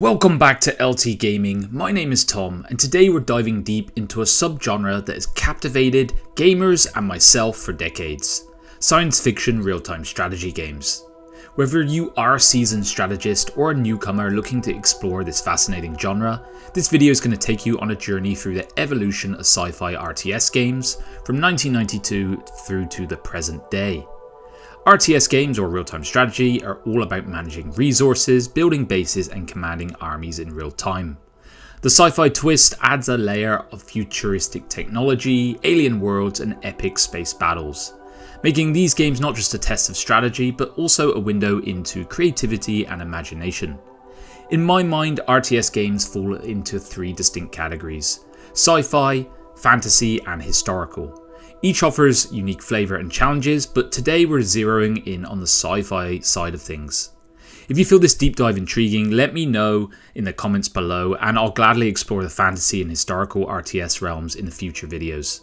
Welcome back to LT Gaming, my name is Tom, and today we're diving deep into a subgenre that has captivated gamers and myself for decades. Science fiction real-time strategy games. Whether you are a seasoned strategist or a newcomer looking to explore this fascinating genre, this video is going to take you on a journey through the evolution of sci-fi RTS games from 1992 through to the present day. RTS games, or real-time strategy, are all about managing resources, building bases and commanding armies in real time. The sci-fi twist adds a layer of futuristic technology, alien worlds and epic space battles, making these games not just a test of strategy but also a window into creativity and imagination. In my mind, RTS games fall into three distinct categories: sci-fi, fantasy and historical. Each offers unique flavour and challenges, but today we're zeroing in on the sci-fi side of things. If you feel this deep dive intriguing, let me know in the comments below and I'll gladly explore the fantasy and historical RTS realms in the future videos.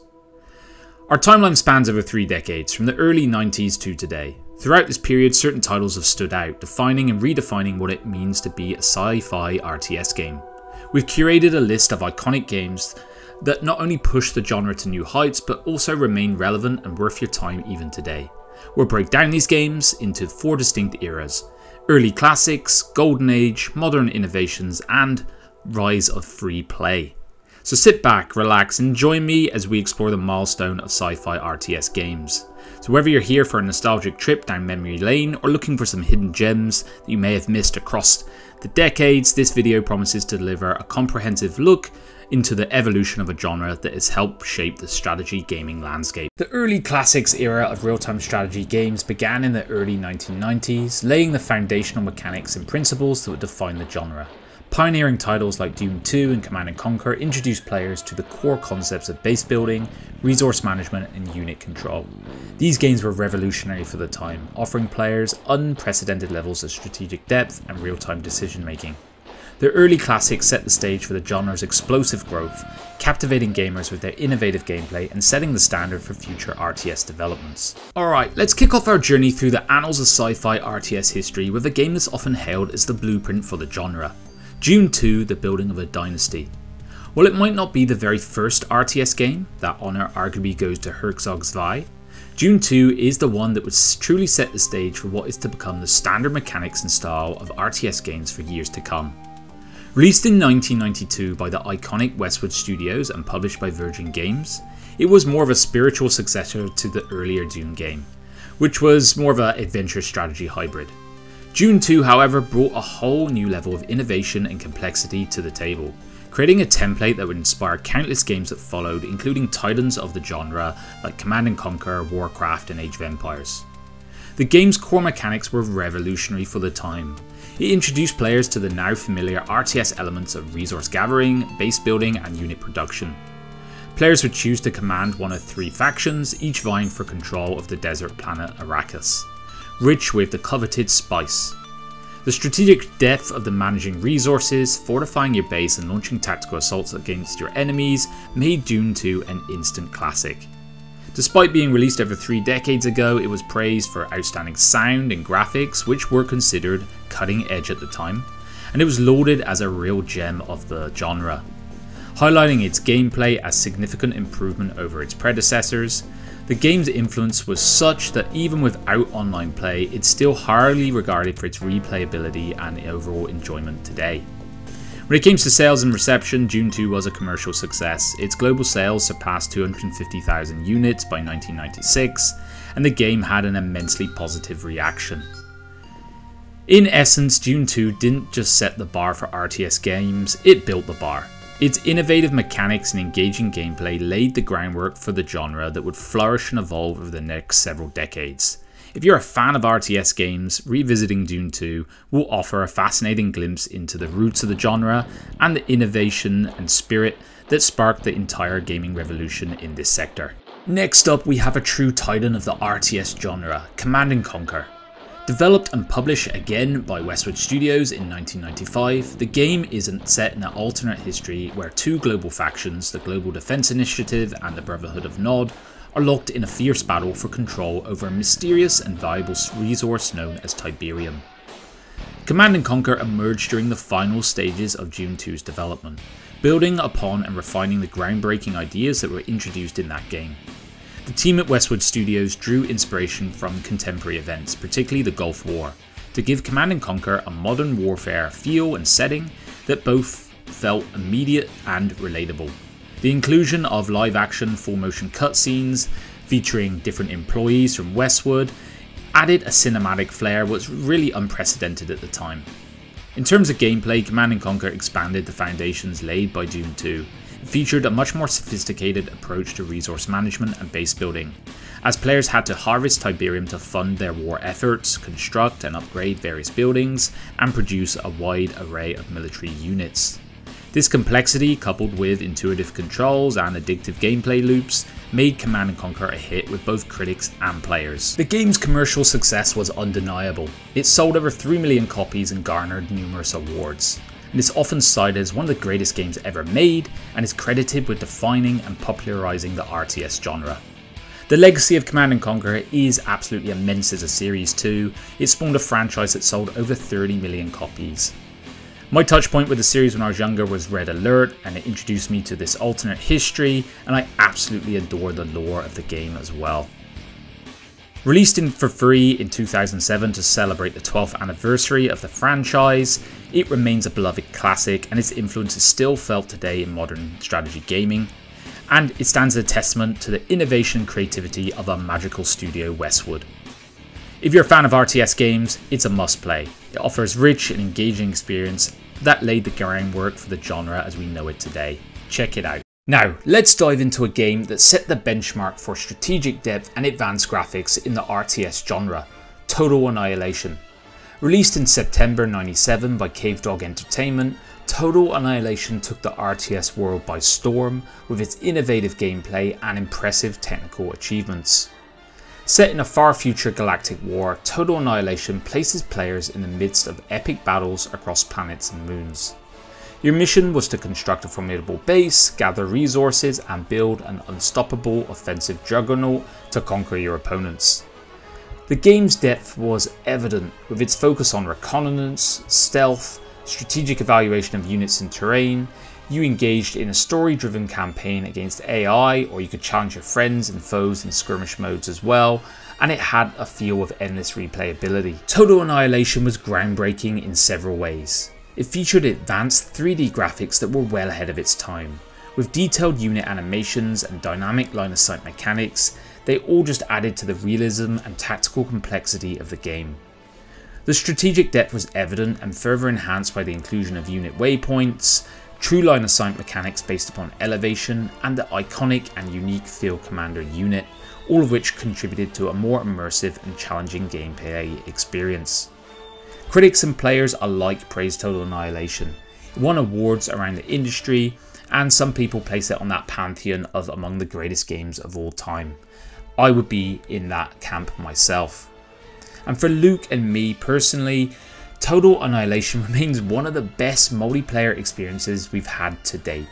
Our timeline spans over 3 decades, from the early 90s to today. Throughout this period, certain titles have stood out, defining and redefining what it means to be a sci-fi RTS game. We've curated a list of iconic games that not only push the genre to new heights but also remain relevant and worth your time even today. We'll break down these games into 4 distinct eras: early classics, golden age, modern innovations and rise of free play. So sit back, relax and join me as we explore the milestone of sci-fi RTS games. So whether you're here for a nostalgic trip down memory lane or looking for some hidden gems that you may have missed across the decades, this video promises to deliver a comprehensive look into the evolution of a genre that has helped shape the strategy gaming landscape. The early classics era of real-time strategy games began in the early 1990s, laying the foundational mechanics and principles that would define the genre. Pioneering titles like Dune II and Command and Conquer introduced players to the core concepts of base building, resource management and unit control. These games were revolutionary for the time, offering players unprecedented levels of strategic depth and real-time decision making. Their early classics set the stage for the genre's explosive growth, captivating gamers with their innovative gameplay and setting the standard for future RTS developments. Alright, let's kick off our journey through the annals of sci-fi RTS history with a game that's often hailed as the blueprint for the genre: Dune II, The Building of a Dynasty. While it might not be the very first RTS game, that honour arguably goes to Herzog Zwei, Dune II is the one that would truly set the stage for what is to become the standard mechanics and style of RTS games for years to come. Released in 1992 by the iconic Westwood Studios and published by Virgin Games, it was more of a spiritual successor to the earlier Dune game, which was more of an adventure strategy hybrid. Dune II, however, brought a whole new level of innovation and complexity to the table, creating a template that would inspire countless games that followed, including titans of the genre like Command and Conquer, Warcraft and Age of Empires. The game's core mechanics were revolutionary for the time. It introduced players to the now familiar RTS elements of resource gathering, base building and unit production. Players would choose to command one of 3 factions, each vying for control of the desert planet Arrakis, rich with the coveted spice. The strategic depth of the managing resources, fortifying your base and launching tactical assaults against your enemies made Dune II an instant classic. Despite being released over 3 decades ago, it was praised for outstanding sound and graphics, which were considered cutting edge at the time, and it was lauded as a real gem of the genre, highlighting its gameplay as a significant improvement over its predecessors. The game's influence was such that even without online play, it's still highly regarded for its replayability and overall enjoyment today. When it came to sales and reception, Dune II was a commercial success. Its global sales surpassed 250,000 units by 1996, and the game had an immensely positive reaction. In essence, Dune II didn't just set the bar for RTS games, it built the bar. Its innovative mechanics and engaging gameplay laid the groundwork for the genre that would flourish and evolve over the next several decades. If you're a fan of RTS games, revisiting Dune II will offer a fascinating glimpse into the roots of the genre and the innovation and spirit that sparked the entire gaming revolution in this sector. Next up, we have a true titan of the RTS genre, Command & Conquer. Developed and published again by Westwood Studios in 1995, the game is set in an alternate history where 2 global factions, the Global Defense Initiative and the Brotherhood of Nod, are locked in a fierce battle for control over a mysterious and valuable resource known as Tiberium. Command and Conquer emerged during the final stages of Dune 2's development, building upon and refining the groundbreaking ideas that were introduced in that game. The team at Westwood Studios drew inspiration from contemporary events, particularly the Gulf War, to give Command & Conquer a modern warfare feel and setting that both felt immediate and relatable. The inclusion of live-action full-motion cutscenes featuring different employees from Westwood added a cinematic flair that was really unprecedented at the time. In terms of gameplay, Command & Conquer expanded the foundations laid by Dune 2. Featured a much more sophisticated approach to resource management and base building, as players had to harvest Tiberium to fund their war efforts, construct and upgrade various buildings, and produce a wide array of military units. This complexity, coupled with intuitive controls and addictive gameplay loops, made Command & Conquer a hit with both critics and players. The game's commercial success was undeniable. It sold over 3 million copies and garnered numerous awards. And it's often cited as one of the greatest games ever made, and is credited with defining and popularising the RTS genre. The legacy of Command & Conquer is absolutely immense as a series too. It spawned a franchise that sold over 30 million copies. My touchpoint with the series when I was younger was Red Alert, and it introduced me to this alternate history, and I absolutely adore the lore of the game as well. Released for free in 2007 to celebrate the 12th anniversary of the franchise, it remains a beloved classic, and its influence is still felt today in modern strategy gaming, and it stands as a testament to the innovation and creativity of our magical studio Westwood. If you're a fan of RTS games, it's a must play. It offers rich and engaging experience that laid the groundwork for the genre as we know it today. Check it out. Now, let's dive into a game that set the benchmark for strategic depth and advanced graphics in the RTS genre, Total Annihilation. Released in September '97 by Cavedog Entertainment, Total Annihilation took the RTS world by storm with its innovative gameplay and impressive technical achievements. Set in a far future galactic war, Total Annihilation places players in the midst of epic battles across planets and moons. Your mission was to construct a formidable base, gather resources, and build an unstoppable offensive juggernaut to conquer your opponents. The game's depth was evident, with its focus on reconnaissance, stealth, strategic evaluation of units and terrain. You engaged in a story-driven campaign against AI, or you could challenge your friends and foes in skirmish modes as well, and it had a feel of endless replayability. Total Annihilation was groundbreaking in several ways. It featured advanced 3D graphics that were well ahead of its time. With detailed unit animations and dynamic line-of-sight mechanics, they all just added to the realism and tactical complexity of the game. The strategic depth was evident and further enhanced by the inclusion of unit waypoints, true line-of-sight mechanics based upon elevation, and the iconic and unique Field Commander unit, all of which contributed to a more immersive and challenging gameplay experience. Critics and players alike praised Total Annihilation. It won awards around the industry, and some people place it on that pantheon of among the greatest games of all time. I would be in that camp myself. And for Luke and me personally, Total Annihilation remains one of the best multiplayer experiences we've had to date.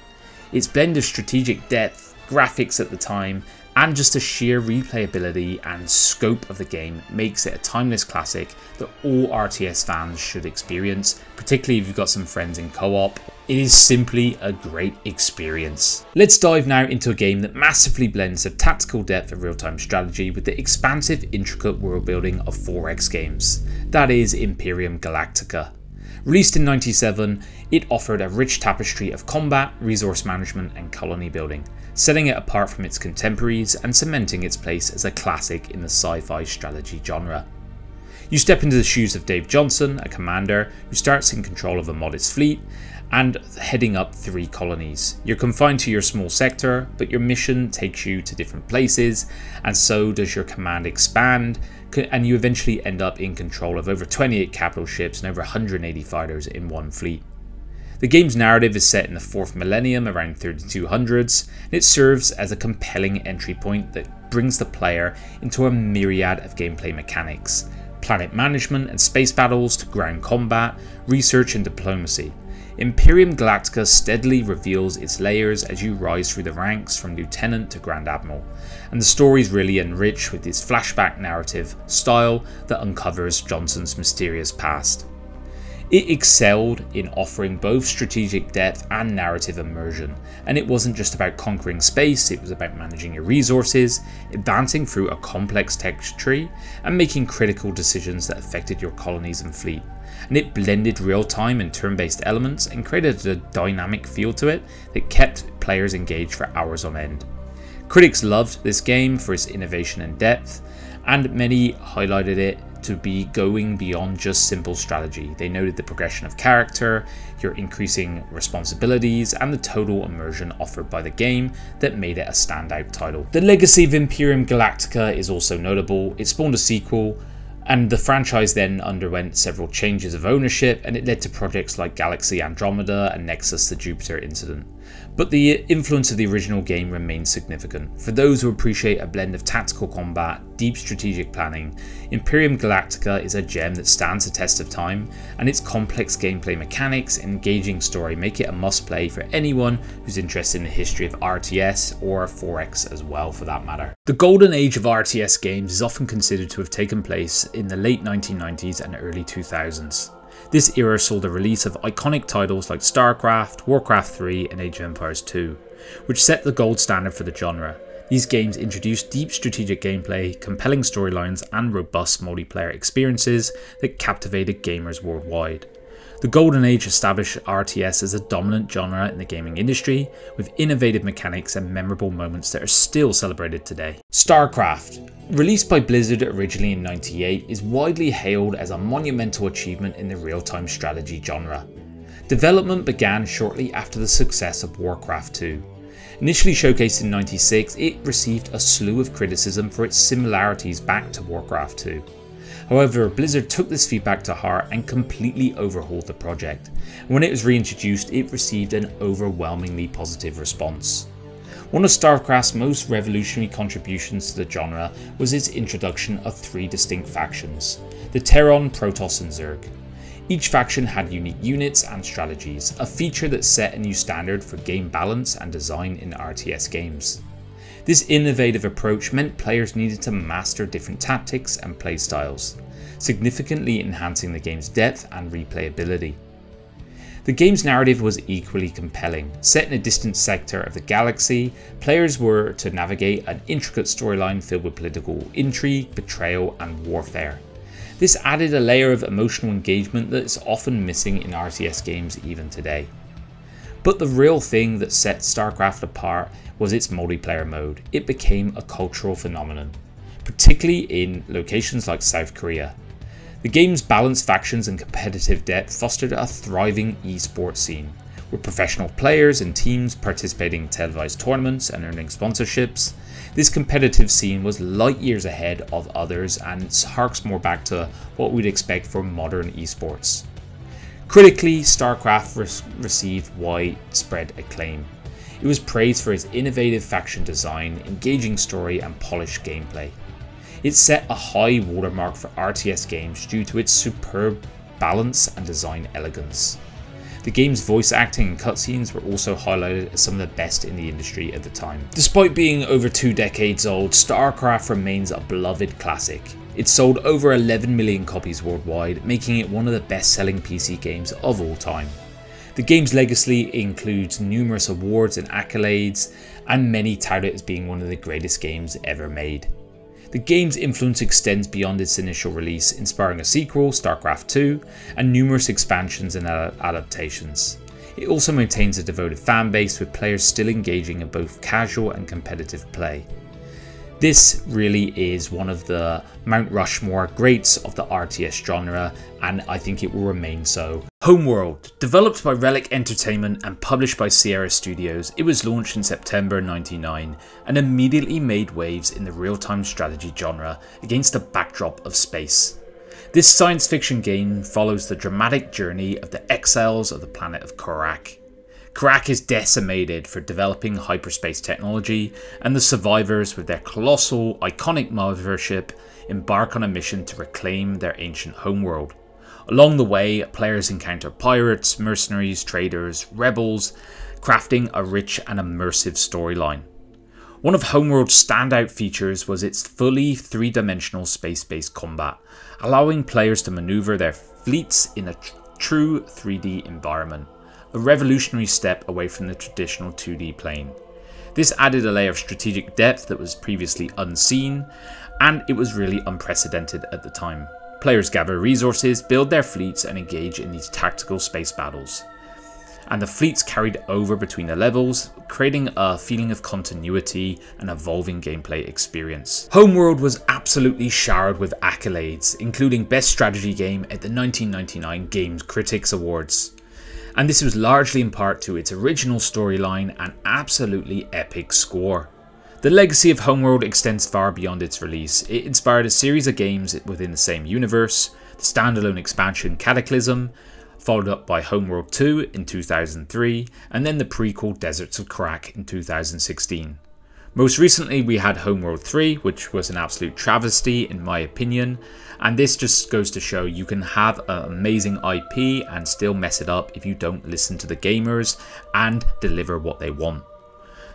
Its blend of strategic depth, graphics at the time, and just the sheer replayability and scope of the game makes it a timeless classic that all RTS fans should experience, particularly if you've got some friends in co-op. It is simply a great experience. Let's dive now into a game that massively blends the tactical depth of real-time strategy with the expansive, intricate world building of 4X games. That is Imperium Galactica. Released in '97, it offered a rich tapestry of combat, resource management and colony building, setting it apart from its contemporaries and cementing its place as a classic in the sci-fi strategy genre. You step into the shoes of Dave Johnson, a commander who starts in control of a modest fleet and heading up 3 colonies. You're confined to your small sector, but your mission takes you to different places, and so does your command expand, and you eventually end up in control of over 28 capital ships and over 180 fighters in one fleet. The game's narrative is set in the 4th millennium around 3200s, and it serves as a compelling entry point that brings the player into a myriad of gameplay mechanics, planet management and space battles to ground combat, research and diplomacy. Imperium Galactica steadily reveals its layers as you rise through the ranks from Lieutenant to Grand Admiral, and the story is really enriched with its flashback narrative style that uncovers Johnson's mysterious past. It excelled in offering both strategic depth and narrative immersion, and it wasn't just about conquering space, it was about managing your resources, advancing through a complex tech tree, and making critical decisions that affected your colonies and fleet. And it blended real-time and turn-based elements and created a dynamic feel to it that kept players engaged for hours on end. Critics loved this game for its innovation and depth, and many highlighted it to be going beyond just simple strategy. They noted the progression of character, your increasing responsibilities, and the total immersion offered by the game that made it a standout title. The legacy of Imperium Galactica is also notable. It spawned a sequel, and the franchise then underwent several changes of ownership, and it led to projects like Galaxy Andromeda and Nexus the Jupiter Incident. But the influence of the original game remains significant. For those who appreciate a blend of tactical combat, deep strategic planning, Imperium Galactica is a gem that stands the test of time, and its complex gameplay mechanics and engaging story make it a must-play for anyone who's interested in the history of RTS or 4X as well for that matter. The golden age of RTS games is often considered to have taken place in the late 1990s and early 2000s. This era saw the release of iconic titles like StarCraft, Warcraft III, and Age of Empires II, which set the gold standard for the genre. These games introduced deep strategic gameplay, compelling storylines, and robust multiplayer experiences that captivated gamers worldwide. The Golden Age established RTS as a dominant genre in the gaming industry, with innovative mechanics and memorable moments that are still celebrated today. StarCraft, released by Blizzard originally in '98, is widely hailed as a monumental achievement in the real-time strategy genre. Development began shortly after the success of Warcraft II. Initially showcased in '96, it received a slew of criticism for its similarities back to Warcraft II. However, Blizzard took this feedback to heart and completely overhauled the project. When it was reintroduced, it received an overwhelmingly positive response. One of StarCraft's most revolutionary contributions to the genre was its introduction of three distinct factions: the Terran, Protoss, and Zerg. Each faction had unique units and strategies, a feature that set a new standard for game balance and design in RTS games. This innovative approach meant players needed to master different tactics and playstyles, significantly enhancing the game's depth and replayability. The game's narrative was equally compelling. Set in a distant sector of the galaxy, players were to navigate an intricate storyline filled with political intrigue, betrayal, and warfare. This added a layer of emotional engagement that is often missing in RTS games even today. But the real thing that set StarCraft apart was its multiplayer mode. It became a cultural phenomenon, particularly in locations like South Korea. The game's balanced factions and competitive depth fostered a thriving esports scene, with professional players and teams participating in televised tournaments and earning sponsorships. This competitive scene was light years ahead of others and harks more back to what we'd expect from modern esports. Critically, StarCraft received widespread acclaim. It was praised for its innovative faction design, engaging story, and polished gameplay. It set a high watermark for RTS games due to its superb balance and design elegance. The game's voice acting and cutscenes were also highlighted as some of the best in the industry at the time. Despite being over 2 decades old, StarCraft remains a beloved classic. It sold over 11 million copies worldwide, making it one of the best-selling PC games of all time. The game's legacy includes numerous awards and accolades, and many tout it as being one of the greatest games ever made. The game's influence extends beyond its initial release, inspiring a sequel, StarCraft II, and numerous expansions and adaptations. It also maintains a devoted fanbase, with players still engaging in both casual and competitive play. This really is one of the Mount Rushmore greats of the RTS genre, and I think it will remain so. Homeworld, developed by Relic Entertainment and published by Sierra Studios, it was launched in September '99 and immediately made waves in the real-time strategy genre against the backdrop of space. This science fiction game follows the dramatic journey of the exiles of the planet of Karak. Karak is decimated for developing hyperspace technology, and the survivors, with their colossal, iconic mothership, embark on a mission to reclaim their ancient homeworld. Along the way, players encounter pirates, mercenaries, traders, rebels, crafting a rich and immersive storyline. One of Homeworld's standout features was its fully three-dimensional space-based combat, allowing players to maneuver their fleets in a true 3D environment, a revolutionary step away from the traditional 2D plane. This added a layer of strategic depth that was previously unseen, and it was really unprecedented at the time. Players gather resources, build their fleets, and engage in these tactical space battles. And the fleets carried over between the levels, creating a feeling of continuity and evolving gameplay experience. Homeworld was absolutely showered with accolades, including Best Strategy Game at the 1999 Games Critics Awards. And this was largely in part to its original storyline and absolutely epic score. The legacy of Homeworld extends far beyond its release. It inspired a series of games within the same universe, the standalone expansion Cataclysm, followed up by Homeworld 2 in 2003, and then the prequel Deserts of Karak in 2016. Most recently we had Homeworld 3, which was an absolute travesty in my opinion, and this just goes to show you can have an amazing IP and still mess it up if you don't listen to the gamers and deliver what they want.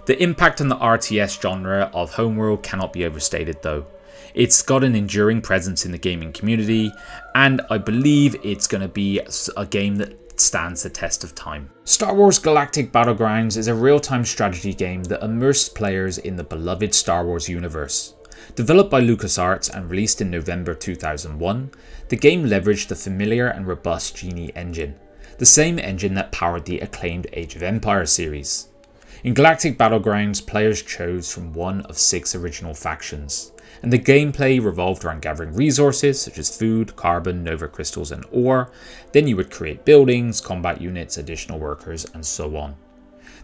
The impact on the RTS genre of Homeworld cannot be overstated though. It's got an enduring presence in the gaming community, and I believe it's going to be a game that stands the test of time. Star Wars Galactic Battlegrounds is a real-time strategy game that immerses players in the beloved Star Wars universe. Developed by LucasArts and released in November 2001, the game leveraged the familiar and robust Genie engine, the same engine that powered the acclaimed Age of Empires series. In Galactic Battlegrounds, players chose from one of 6 original factions, and the gameplay revolved around gathering resources such as food, carbon, nova crystals and ore. Then you would create buildings, combat units, additional workers and so on.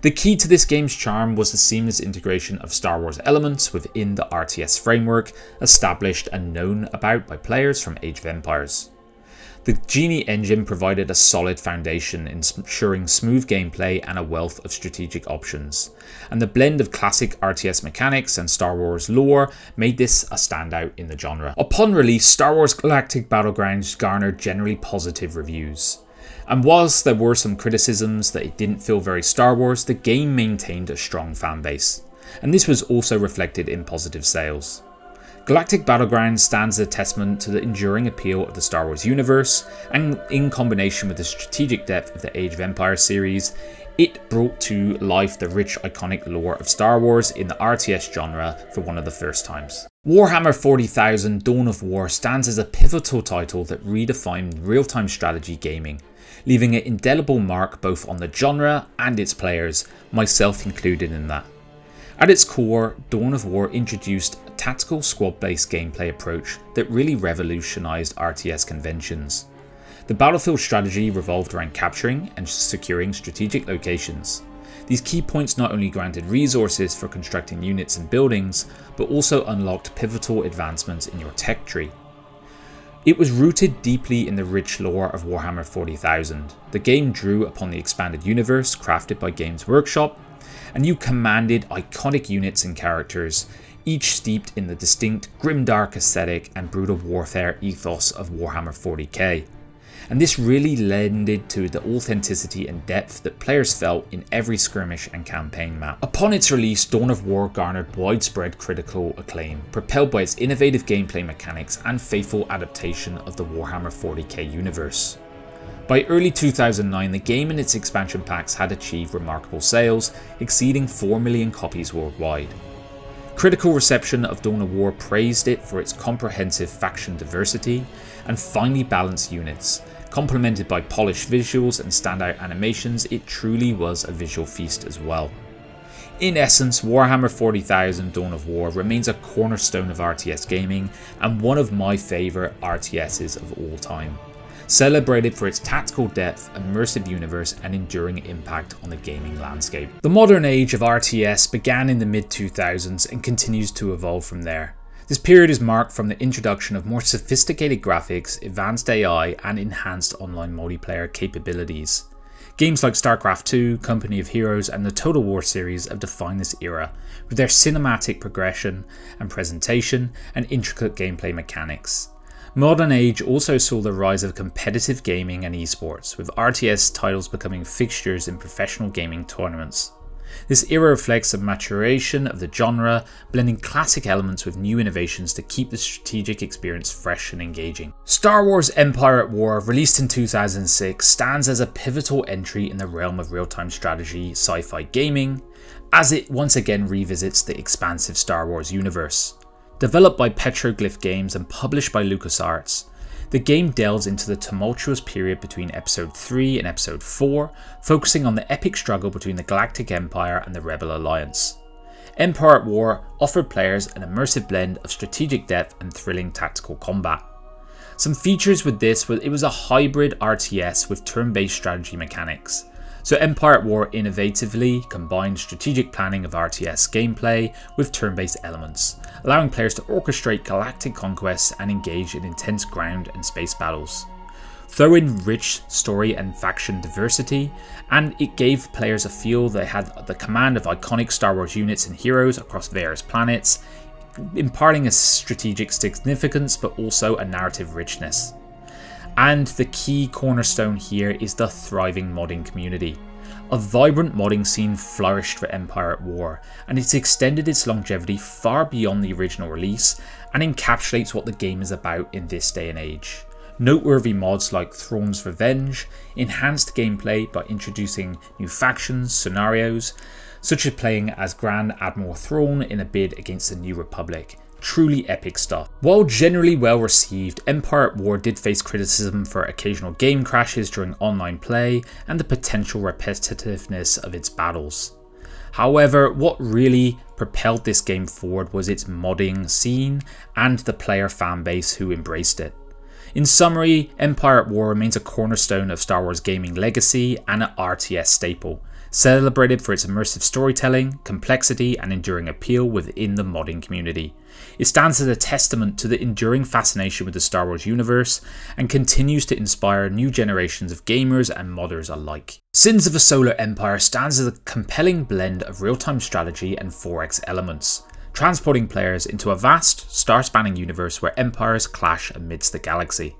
The key to this game's charm was the seamless integration of Star Wars elements within the RTS framework established and known about by players from Age of Empires. The Genie engine provided a solid foundation, ensuring smooth gameplay and a wealth of strategic options, and the blend of classic RTS mechanics and Star Wars lore made this a standout in the genre. Upon release, Star Wars Galactic Battlegrounds garnered generally positive reviews, and whilst there were some criticisms that it didn't feel very Star Wars, the game maintained a strong fanbase, and this was also reflected in positive sales. Galactic Battlegrounds stands as a testament to the enduring appeal of the Star Wars universe, and in combination with the strategic depth of the Age of Empires series, it brought to life the rich iconic lore of Star Wars in the RTS genre for one of the first times. Warhammer 40,000 Dawn of War stands as a pivotal title that redefined real-time strategy gaming, leaving an indelible mark both on the genre and its players, myself included in that. At its core, Dawn of War introduced a tactical squad-based gameplay approach that really revolutionized RTS conventions. The battlefield strategy revolved around capturing and securing strategic locations. These key points not only granted resources for constructing units and buildings, but also unlocked pivotal advancements in your tech tree. It was rooted deeply in the rich lore of Warhammer 40,000. The game drew upon the expanded universe crafted by Games Workshop, and you commanded iconic units and characters, each steeped in the distinct grimdark aesthetic and brutal warfare ethos of Warhammer 40k. And this really lended to the authenticity and depth that players felt in every skirmish and campaign map. Upon its release, Dawn of War garnered widespread critical acclaim, propelled by its innovative gameplay mechanics and faithful adaptation of the Warhammer 40k universe. By early 2009, the game and its expansion packs had achieved remarkable sales, exceeding 4 million copies worldwide. Critical reception of Dawn of War praised it for its comprehensive faction diversity and finely balanced units. Complemented by polished visuals and standout animations, it truly was a visual feast as well. In essence, Warhammer 40,000 Dawn of War remains a cornerstone of RTS gaming and one of my favourite RTSs of all time. Celebrated for its tactical depth, immersive universe and enduring impact on the gaming landscape. The modern age of RTS began in the mid-2000s and continues to evolve from there. This period is marked from the introduction of more sophisticated graphics, advanced AI and enhanced online multiplayer capabilities. Games like StarCraft II, Company of Heroes and the Total War series have defined this era, with their cinematic progression and presentation and intricate gameplay mechanics. Modern age also saw the rise of competitive gaming and esports, with RTS titles becoming fixtures in professional gaming tournaments. This era reflects a maturation of the genre, blending classic elements with new innovations to keep the strategic experience fresh and engaging. Star Wars Empire at War, released in 2006, stands as a pivotal entry in the realm of real-time strategy sci-fi gaming, as it once again revisits the expansive Star Wars universe. Developed by Petroglyph Games and published by LucasArts, the game delves into the tumultuous period between Episode 3 and Episode 4, focusing on the epic struggle between the Galactic Empire and the Rebel Alliance. Empire at War offered players an immersive blend of strategic depth and thrilling tactical combat. Some features with this was it was a hybrid RTS with turn-based strategy mechanics. So Empire at War innovatively combined strategic planning of RTS gameplay with turn-based elements, allowing players to orchestrate galactic conquests and engage in intense ground and space battles. Throw in rich story and faction diversity, and it gave players a feel they had the command of iconic Star Wars units and heroes across various planets, imparting a strategic significance but also a narrative richness. And the key cornerstone here is the thriving modding community. A vibrant modding scene flourished for Empire at War, and it's extended its longevity far beyond the original release and encapsulates what the game is about in this day and age. Noteworthy mods like Thrawn's Revenge enhanced gameplay by introducing new factions, scenarios, such as playing as Grand Admiral Thrawn in a bid against the New Republic. Truly epic stuff. While generally well received, Empire at War did face criticism for occasional game crashes during online play and the potential repetitiveness of its battles. However, what really propelled this game forward was its modding scene and the player fanbase who embraced it. In summary, Empire at War remains a cornerstone of Star Wars gaming legacy and an RTS staple, celebrated for its immersive storytelling, complexity, and enduring appeal within the modding community. It stands as a testament to the enduring fascination with the Star Wars universe and continues to inspire new generations of gamers and modders alike. Sins of a Solar Empire stands as a compelling blend of real-time strategy and 4X elements, transporting players into a vast, star-spanning universe where empires clash amidst the galaxy.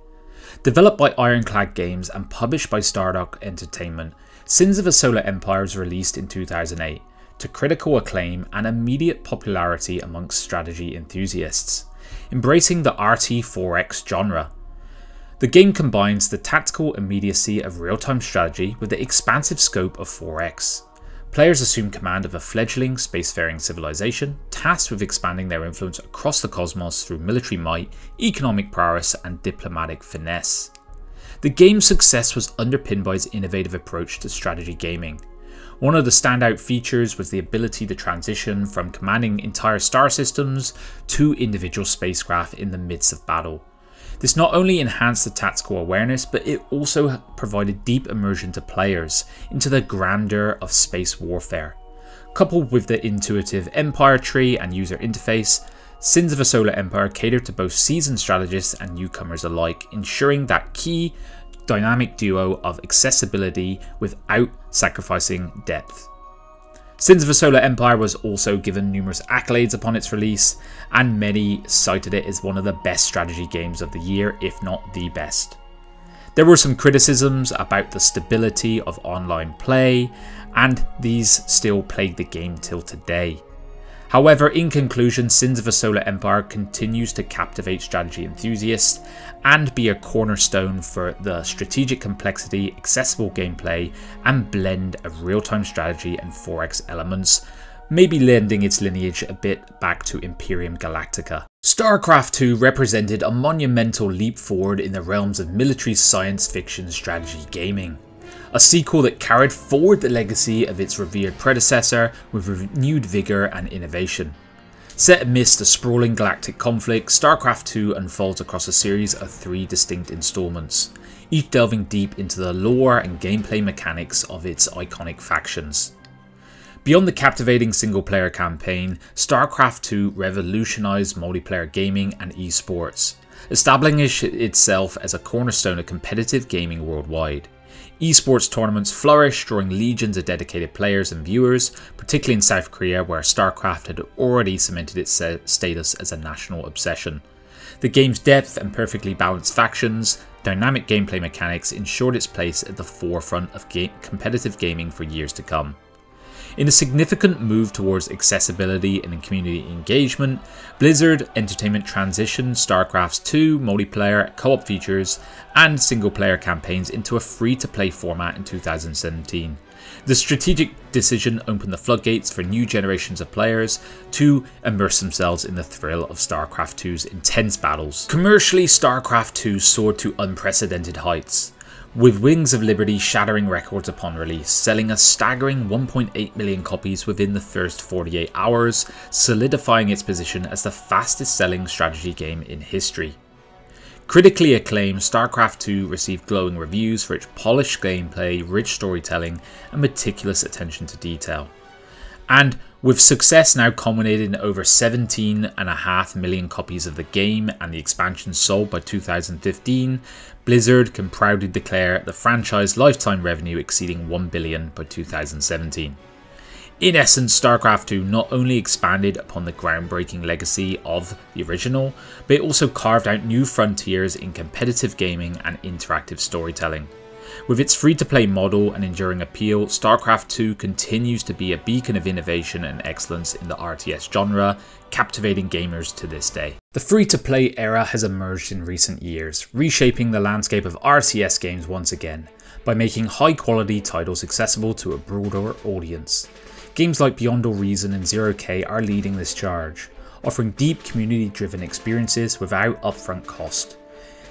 Developed by Ironclad Games and published by Cavedog Entertainment, Sins of a Solar Empire was released in 2008 to critical acclaim and immediate popularity amongst strategy enthusiasts, embracing the RT4X genre. The game combines the tactical immediacy of real-time strategy with the expansive scope of 4X. Players assume command of a fledgling spacefaring civilization, tasked with expanding their influence across the cosmos through military might, economic prowess, and diplomatic finesse. The game's success was underpinned by its innovative approach to strategy gaming. One of the standout features was the ability to transition from commanding entire star systems to individual spacecraft in the midst of battle. This not only enhanced the tactical awareness, but it also provided deep immersion to players into the grandeur of space warfare. Coupled with the intuitive empire tree and user interface, Sins of a Solar Empire catered to both seasoned strategists and newcomers alike, ensuring that key dynamic duo of accessibility without sacrificing depth. Sins of a Solar Empire was also given numerous accolades upon its release, and many cited it as one of the best strategy games of the year, if not the best. There were some criticisms about the stability of online play, and these still plague the game till today. However, in conclusion, Sins of a Solar Empire continues to captivate strategy enthusiasts and be a cornerstone for the strategic complexity, accessible gameplay, and blend of real-time strategy and 4X elements, maybe lending its lineage a bit back to Imperium Galactica. StarCraft II represented a monumental leap forward in the realms of military science fiction strategy gaming. A sequel that carried forward the legacy of its revered predecessor with renewed vigour and innovation. Set amidst a sprawling galactic conflict, StarCraft II unfolds across a series of 3 distinct installments, each delving deep into the lore and gameplay mechanics of its iconic factions. Beyond the captivating single-player campaign, StarCraft II revolutionised multiplayer gaming and esports, establishing itself as a cornerstone of competitive gaming worldwide. Esports tournaments flourished, drawing legions of dedicated players and viewers, particularly in South Korea, where StarCraft had already cemented its status as a national obsession. The game's depth and perfectly balanced factions, dynamic gameplay mechanics ensured its place at the forefront of competitive gaming for years to come. In a significant move towards accessibility and community engagement, Blizzard Entertainment transitioned StarCraft II multiplayer co-op features and single-player campaigns into a free-to-play format in 2017. The strategic decision opened the floodgates for new generations of players to immerse themselves in the thrill of StarCraft II's intense battles. Commercially, StarCraft II soared to unprecedented heights, with Wings of Liberty shattering records upon release, selling a staggering 1.8 million copies within the first 48 hours, solidifying its position as the fastest-selling strategy game in history. Critically acclaimed, StarCraft II received glowing reviews for its polished gameplay, rich storytelling, and meticulous attention to detail. And with success now culminated in over 17.5 million copies of the game and the expansions sold by 2015, Blizzard can proudly declare the franchise lifetime revenue exceeding $1 billion by 2017. In essence, StarCraft II not only expanded upon the groundbreaking legacy of the original, but it also carved out new frontiers in competitive gaming and interactive storytelling. With its free-to-play model and enduring appeal, StarCraft II continues to be a beacon of innovation and excellence in the RTS genre, captivating gamers to this day. The free-to-play era has emerged in recent years, reshaping the landscape of RTS games once again, by making high-quality titles accessible to a broader audience. Games like Beyond All Reason and ZeroK are leading this charge, offering deep community-driven experiences without upfront cost.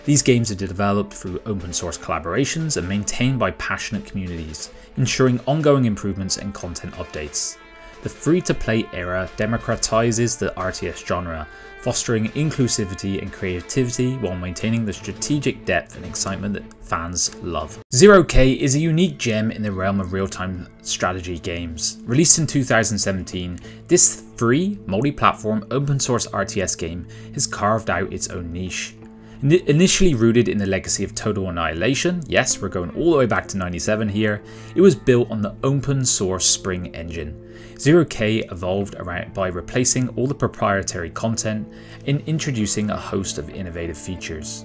These games are developed through open-source collaborations and maintained by passionate communities, ensuring ongoing improvements and content updates. The free-to-play era democratizes the RTS genre, fostering inclusivity and creativity while maintaining the strategic depth and excitement that fans love. ZeroK is a unique gem in the realm of real-time strategy games. Released in 2017, this free, multi-platform, open-source RTS game has carved out its own niche. Initially rooted in the legacy of Total Annihilation, yes, we're going all the way back to 97 here, it was built on the open source Spring engine. ZeroK evolved around by replacing all the proprietary content and introducing a host of innovative features.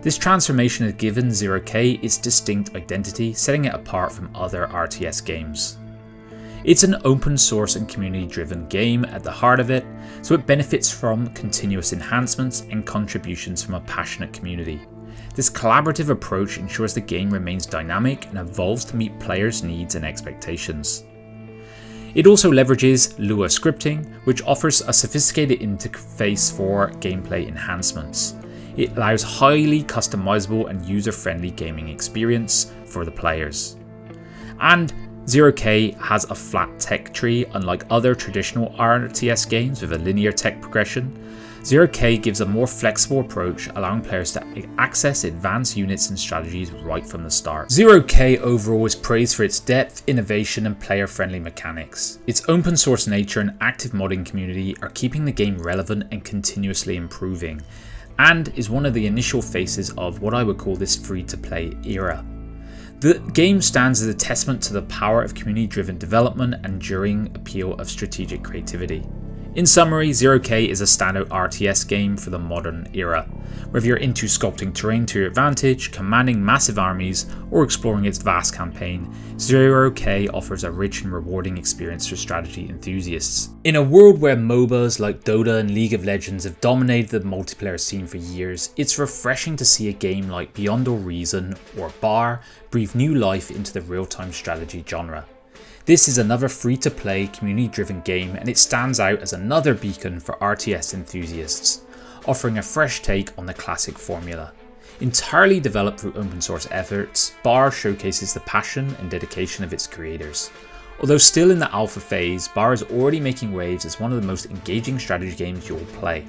This transformation has given ZeroK its distinct identity, setting it apart from other RTS games. It's an open source and community-driven game at the heart of it, so it benefits from continuous enhancements and contributions from a passionate community. This collaborative approach ensures the game remains dynamic and evolves to meet players' needs and expectations. It also leverages Lua scripting, which offers a sophisticated interface for gameplay enhancements. It allows highly customizable and user-friendly gaming experience for the players. And ZeroK has a flat tech tree, unlike other traditional RTS games with a linear tech progression. ZeroK gives a more flexible approach, allowing players to access advanced units and strategies right from the start. ZeroK overall is praised for its depth, innovation, and player-friendly mechanics. Its open source nature and active modding community are keeping the game relevant and continuously improving, and is one of the initial faces of what I would call this free-to-play era. The game stands as a testament to the power of community-driven development and enduring appeal of strategic creativity. In summary, ZeroK is a standout RTS game for the modern era. Whether you're into sculpting terrain to your advantage, commanding massive armies, or exploring its vast campaign, ZeroK offers a rich and rewarding experience for strategy enthusiasts. In a world where MOBAs like Dota and League of Legends have dominated the multiplayer scene for years, it's refreshing to see a game like Beyond All Reason or BAR breathe new life into the real-time strategy genre. This is another free-to-play, community-driven game, and it stands out as another beacon for RTS enthusiasts, offering a fresh take on the classic formula. Entirely developed through open-source efforts, BAR showcases the passion and dedication of its creators. Although still in the alpha phase, BAR is already making waves as one of the most engaging strategy games you'll play.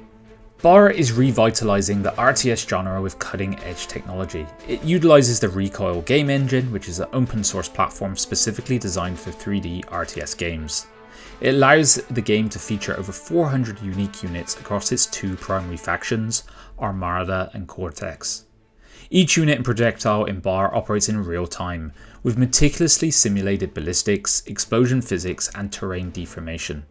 BAR is revitalizing the RTS genre with cutting-edge technology. It utilizes the Recoil game engine, which is an open-source platform specifically designed for 3D RTS games. It allows the game to feature over 400 unique units across its two primary factions, Armada and Cortex. Each unit and projectile in BAR operates in real time, with meticulously simulated ballistics, explosion physics, and terrain deformation.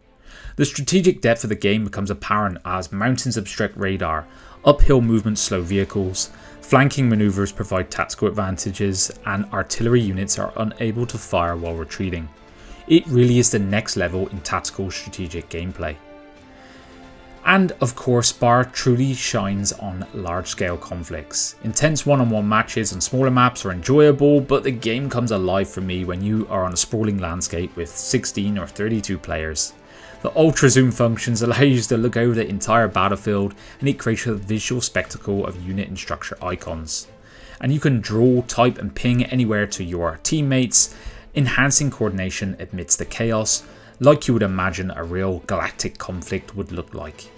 The strategic depth of the game becomes apparent as mountains obstruct radar, uphill movements slow vehicles, flanking maneuvers provide tactical advantages, and artillery units are unable to fire while retreating. It really is the next level in tactical strategic gameplay. And of course, BAR truly shines on large-scale conflicts. Intense one-on-one matches on smaller maps are enjoyable, but the game comes alive for me when you are on a sprawling landscape with 16 or 32 players. The ultra zoom functions allow you to look over the entire battlefield, and it creates a visual spectacle of unit and structure icons. And you can draw, type and ping anywhere to your teammates, enhancing coordination amidst the chaos, like you would imagine a real galactic conflict would look like.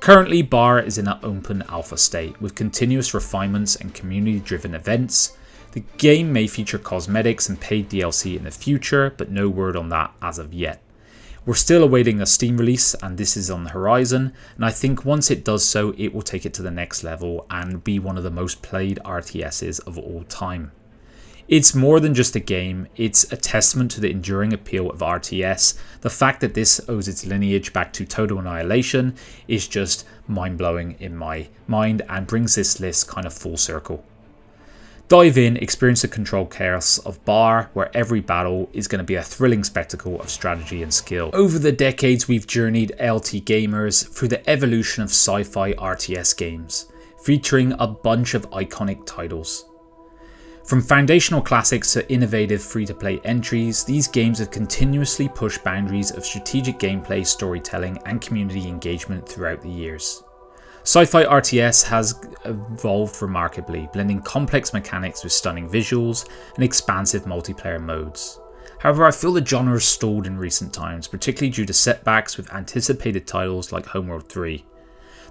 Currently, BAR is in an open alpha state with continuous refinements and community-driven events. The game may feature cosmetics and paid DLC in the future, but no word on that as of yet. We're still awaiting a Steam release, and this is on the horizon, and I think once it does so, it will take it to the next level and be one of the most played RTSs of all time. It's more than just a game, it's a testament to the enduring appeal of RTS. The fact that this owes its lineage back to Total Annihilation is just mind-blowing in my mind and brings this list kind of full circle. Dive in, experience the controlled chaos of BAR, where every battle is going to be a thrilling spectacle of strategy and skill. Over the decades, we've journeyed LT gamers through the evolution of sci-fi RTS games, featuring a bunch of iconic titles. From foundational classics to innovative free-to-play entries, these games have continuously pushed boundaries of strategic gameplay, storytelling, and community engagement throughout the years. Sci-fi RTS has evolved remarkably, blending complex mechanics with stunning visuals and expansive multiplayer modes. However, I feel the genre has stalled in recent times, particularly due to setbacks with anticipated titles like Homeworld 3.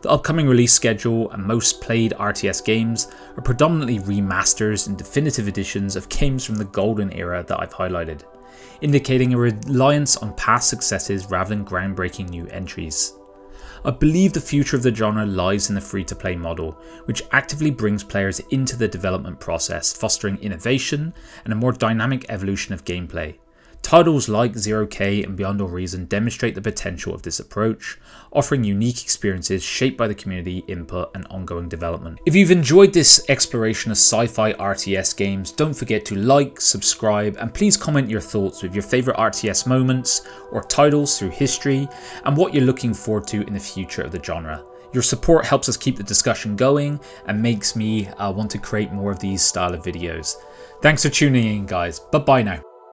The upcoming release schedule and most played RTS games are predominantly remasters and definitive editions of games from the golden era that I've highlighted, indicating a reliance on past successes rather than groundbreaking new entries. I believe the future of the genre lies in the free-to-play model, which actively brings players into the development process, fostering innovation and a more dynamic evolution of gameplay. Titles like ZeroK and Beyond All Reason demonstrate the potential of this approach, offering unique experiences shaped by the community input and ongoing development. If you've enjoyed this exploration of sci-fi RTS games, don't forget to like, subscribe, and please comment your thoughts with your favourite RTS moments or titles through history and what you're looking forward to in the future of the genre. Your support helps us keep the discussion going and makes me want to create more of these style of videos. Thanks for tuning in, guys. Bye-bye now.